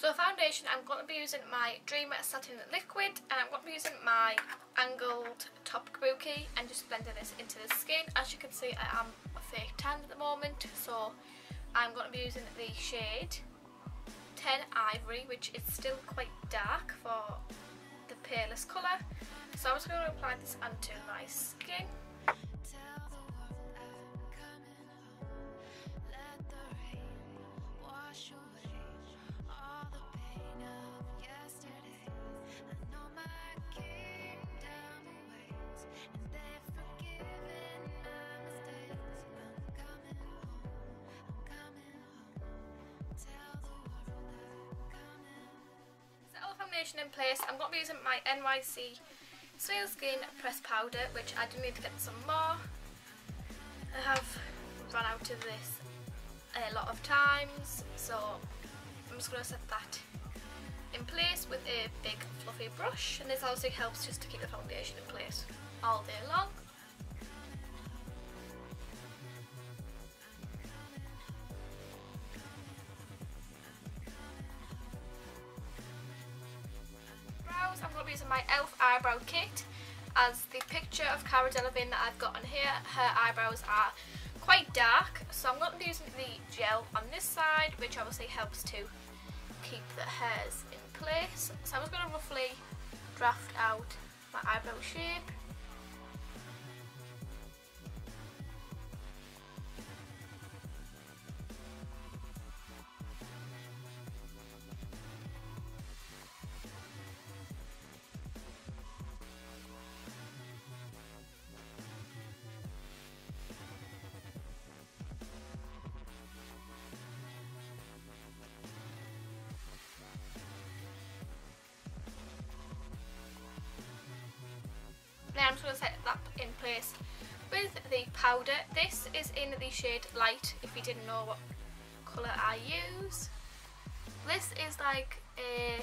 So foundation, I'm going to be using my Dream Satin Liquid, and I'm going to be using my Angled Top Kabuki and just blending this into the skin. As you can see, I am fake tan at the moment, so I'm going to be using the shade 10 Ivory, which is still quite dark for the palest colour. So I'm just going to apply this onto my skin. In place, I'm going to be using my NYC Smooth Skin Pressed Powder, which I do need to get some more. I have run out of this a lot of times, so I'm just going to set that in place with a big fluffy brush, and this obviously helps just to keep the foundation in place all day long. Using my Elf eyebrow kit as the picture of Cara Delevingne that I've got on here. Her eyebrows are quite dark, so I'm going to be using the gel on this side, which obviously helps to keep the hairs in place. So I'm just going to roughly draft out my eyebrow shape. Now I'm just going to set that in place with the powder. This is in the shade Light, if you didn't know what colour I use. This is like a,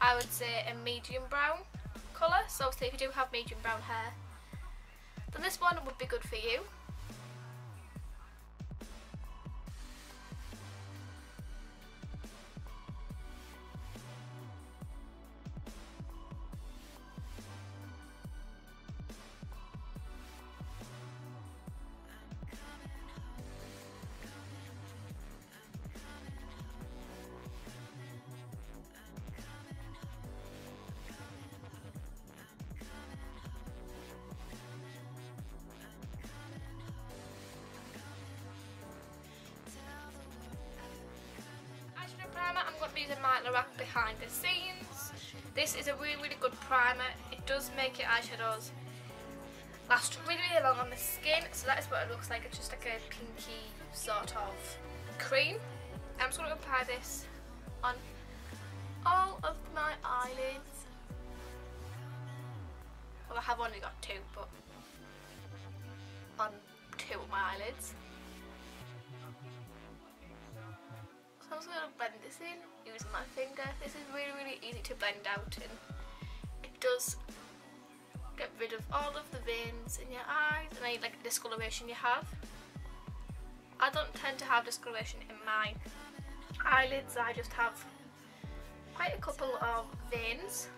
I would say a medium brown colour, so obviously if you do have medium brown hair, then this one would be good for you. Using my Lorac Behind the Scenes. This is a really good primer. It does make your eyeshadows last really long on the skin, so that is what it looks like. It's just like a pinky sort of cream. I'm just going to apply this on all of my eyelids. Well, I have only got two, but on two of my eyelids. I'm just going to blend this in using my finger. This is really, really easy to blend out, and it does get rid of all of the veins in your eyes and any like discoloration you have. I don't tend to have discoloration in my eyelids. I just have quite a couple of veins.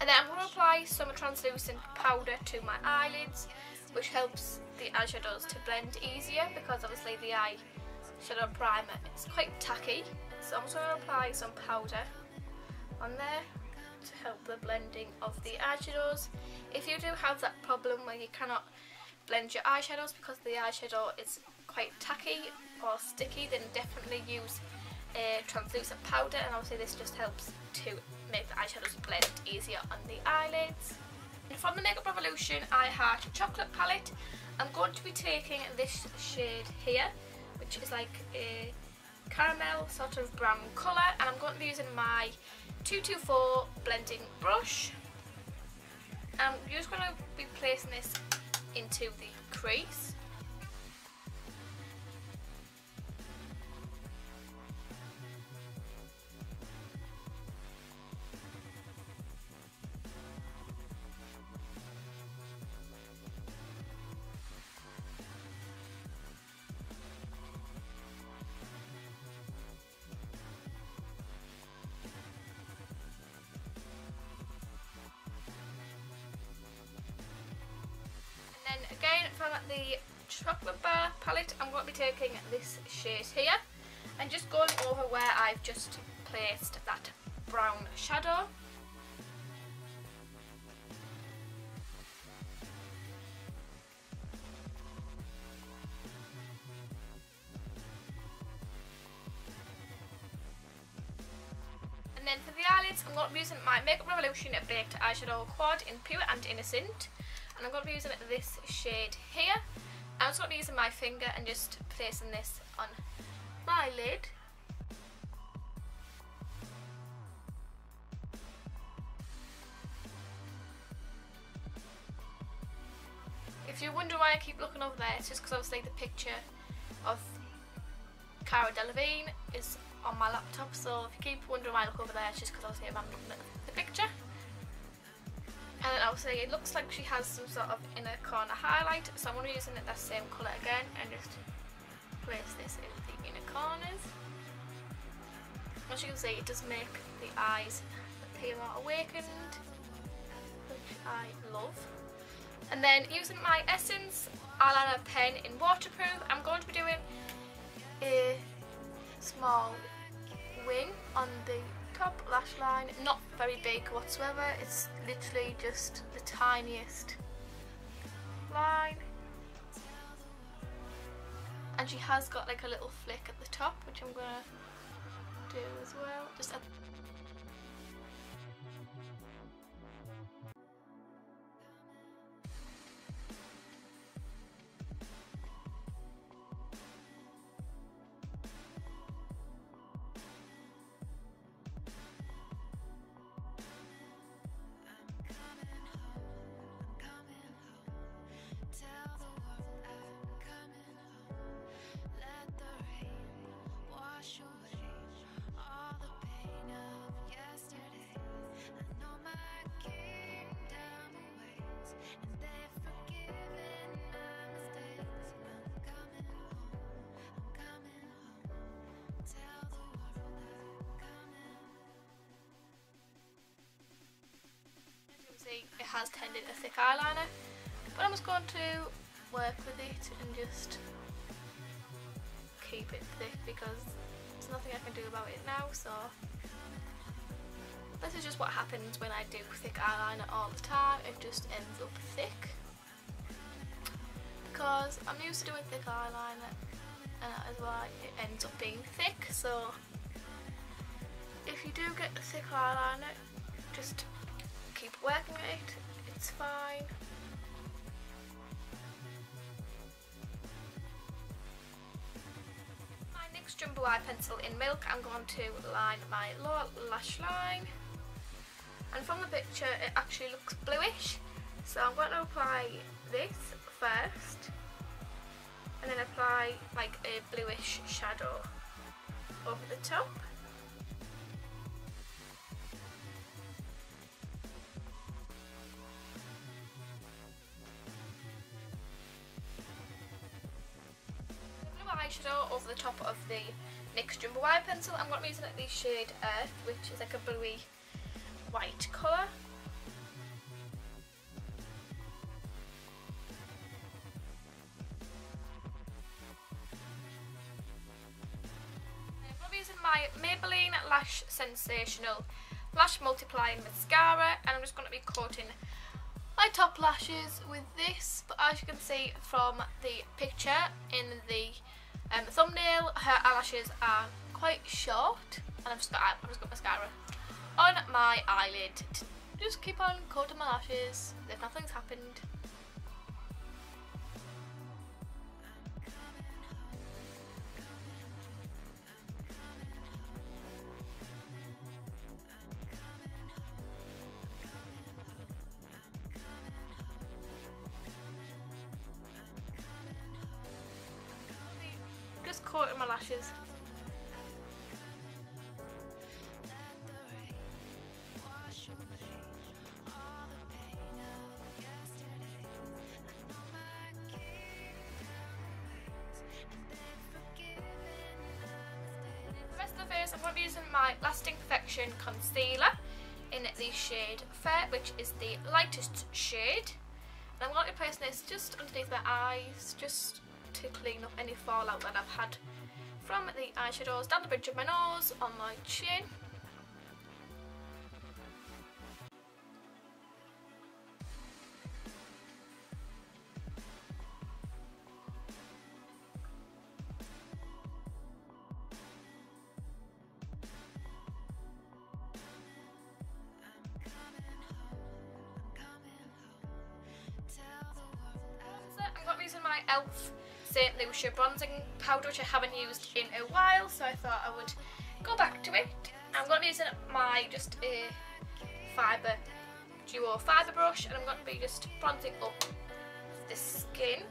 And then I'm going to apply some translucent powder to my eyelids, which helps the eyeshadows to blend easier, because obviously the eyeshadow primer is quite tacky. So I'm just going to apply some powder on there to help the blending of the eyeshadows. If you do have that problem where you cannot blend your eyeshadows because the eyeshadow is quite tacky or sticky, then definitely use a translucent powder, and obviously this just helps to make the eyeshadows blend easier on the eyelids. And from the Makeup Revolution I Heart Chocolate palette, I'm going to be taking this shade here, which is like a caramel sort of brown colour, and I'm going to be using my 224 blending brush. I'm just going to be placing this into the crease. the Chocolate Bar palette, I'm going to be taking this shade here and just going over where I've just placed that brown shadow. And then for the eyelids, I'm going to be using my Makeup Revolution Baked Eyeshadow Quad in Pure and Innocent, and I'm going to be using this shade here. I'm just going to be using my finger and just placing this on my lid. If you're wondering why I keep looking over there, it's just because obviously the picture of Cara Delevingne is on my laptop, so if you keep wondering why I look over there, it's just because obviously I'm looking at the picture. And then obviously it looks like she has some sort of inner corner highlight, so I'm going to be using that same colour again and just place this in the inner corners. As you can see, it does make the eyes appear more awakened, which I love. And then using my Essence eyeliner pen in Waterproof, I'm going to be doing a small wing on the top lash line, not very big whatsoever, it's literally just the tiniest line, and she has got like a little flick at the top, which I'm gonna do as well, just at it has tended a thick eyeliner, but I'm just going to work with it and just keep it thick because there's nothing I can do about it now. So this is just what happens when I do thick eyeliner all the time, it just ends up thick because I'm used to doing thick eyeliner and that is why it ends up being thick. So if you do get a thick eyeliner, just keep working it, it's fine. My NYX Jumbo Eye Pencil in Milk, I'm going to line my lower lash line, and from the picture it actually looks bluish, so I'm going to apply this first and then apply like a bluish shadow over the top. Eyeshadow over the top of the NYX Jumbo Eye Pencil, I'm going to be using the shade Earth, which is like a bluey white colour. I'm going to be using my Maybelline Lash Sensational Lash Multiplying Mascara, and I'm just going to be coating my top lashes with this. But as you can see from the picture in the thumbnail, her eyelashes are quite short, and I've just got mascara on my eyelid to just keep on coating my lashes if nothing's happened. Coating my lashes. The rest of the face, I'm going to be using my Lasting Perfection concealer in the shade Fair, which is the lightest shade, I'm going to place this just underneath my eyes, just to clean up any fallout that I've had from the eyeshadows, down the bridge of my nose, on my chin. Using my Elf St. Lucia Bronzing Powder, which I haven't used in a while, so I thought I would go back to it. I'm going to be using my just a fibre, duo fibre brush, and I'm going to be just bronzing up the skin.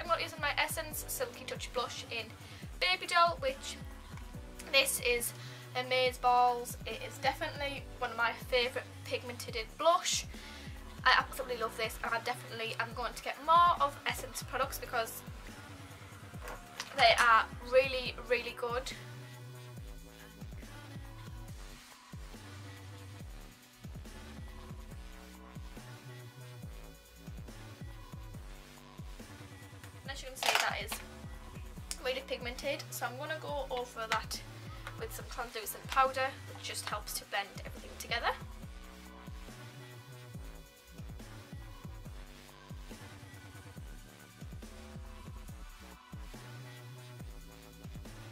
I'm going to be using my Essence Silky Touch Blush in Baby Doll, which this is amazeballs. It is definitely one of my favourite pigmented blush. I absolutely love this, and I definitely am going to get more of Essence products because they are really, really good. As you can see, that is really pigmented, so I'm going to go over that with some translucent powder, which just helps to blend everything together.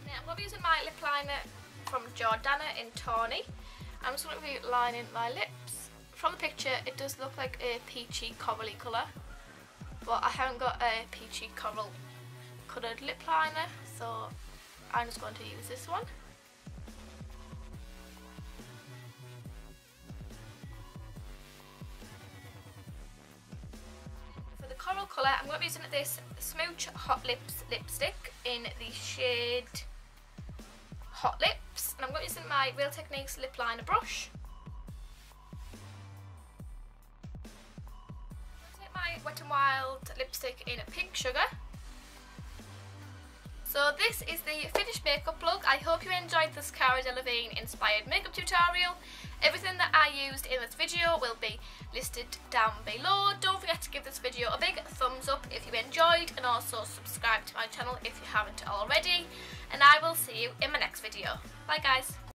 Now I'm going to be using my lip liner from Jordana in Tawny. I'm just going to be lining my lips. From the picture, it does look like a peachy corally colour, but I haven't got a peachy coral coloured lip liner, so I'm just going to use this one. For the coral colour, I'm going to be using this Smooch Hot Lips lipstick in the shade Hot Lips, and I'm going to be using my Real Techniques lip liner brush. Wet n Wild lipstick in Pink Sugar. So this is the finished makeup look. I hope you enjoyed this Cara Delevingne inspired makeup tutorial. Everything that I used in this video will be listed down below. Don't forget to give this video a big thumbs up if you enjoyed, and also subscribe to my channel if you haven't already. And I will see you in my next video. Bye guys.